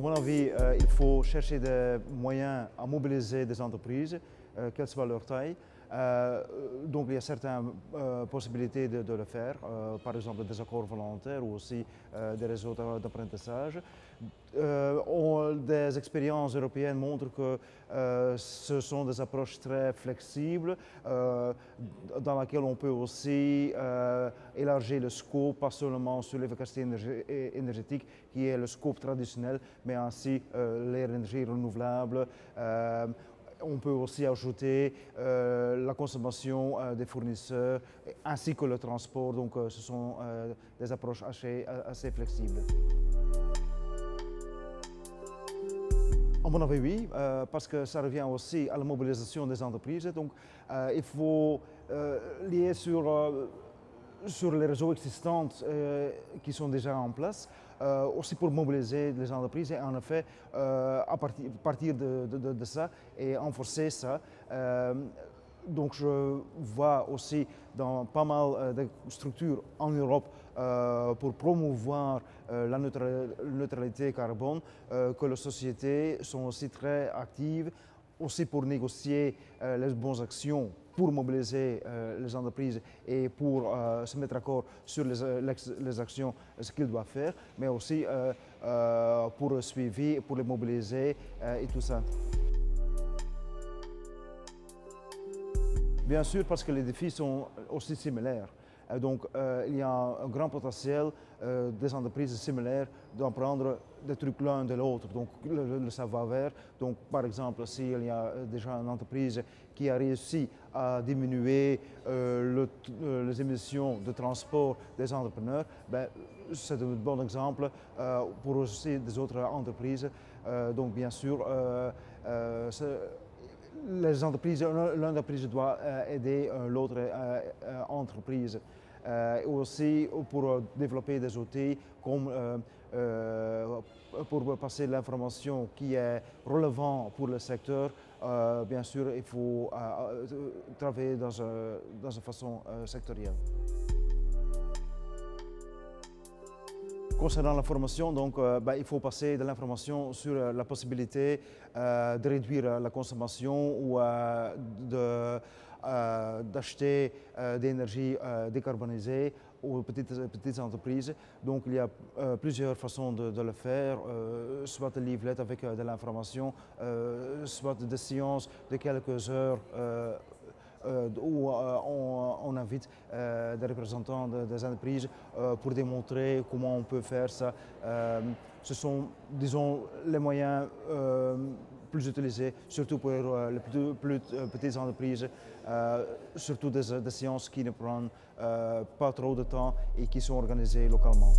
À mon avis, il faut chercher des moyens à mobiliser des entreprises, quelle soit leur taille. Donc il y a certaines possibilités de le faire, par exemple des accords volontaires ou aussi des réseaux d'apprentissage. Des expériences européennes montrent que ce sont des approches très flexibles dans lesquelles on peut aussi élargir le scope, pas seulement sur l'efficacité énergétique qui est le scope traditionnel, mais ainsi l'énergie renouvelable. On peut aussi ajouter la consommation des fournisseurs ainsi que le transport. Donc ce sont des approches assez flexibles. À mon avis, oui, parce que ça revient aussi à la mobilisation des entreprises. Donc il faut lier sur les réseaux existants qui sont déjà en place, aussi pour mobiliser les entreprises et en effet, à partir de ça et renforcer ça. Donc je vois aussi dans pas mal de structures en Europe pour promouvoir la neutralité carbone, que les sociétés sont aussi très actives, aussi pour négocier les bonnes actions, pour mobiliser les entreprises et pour se mettre d'accord sur les actions, ce qu'ils doivent faire, mais aussi pour le suivi, pour les mobiliser et tout ça. Bien sûr, parce que les défis sont aussi similaires. Donc, il y a un grand potentiel des entreprises similaires d'apprendre des trucs l'un de l'autre, donc le savoir-faire. Donc, par exemple, s'il y a déjà une entreprise qui a réussi à diminuer les émissions de transport des entrepreneurs, ben, c'est un bon exemple pour aussi des autres entreprises. Donc, bien sûr, les entreprises, l'entreprise doit aider l'autre entreprise. Aussi pour développer des outils comme pour passer l'information qui est relevante pour le secteur. Bien sûr, il faut travailler dans une façon sectorielle. Concernant la formation, donc, il faut passer de l'information sur la possibilité de réduire la consommation ou d'acheter d'énergie décarbonisée aux petites entreprises. Donc il y a plusieurs façons de le faire, soit des leaflets avec de l'information, soit des séances de quelques heures où on invite des représentants des entreprises pour démontrer comment on peut faire ça. Ce sont, disons, les moyens plus utilisés, surtout pour les plus petites entreprises, surtout des séances qui ne prennent pas trop de temps et qui sont organisées localement.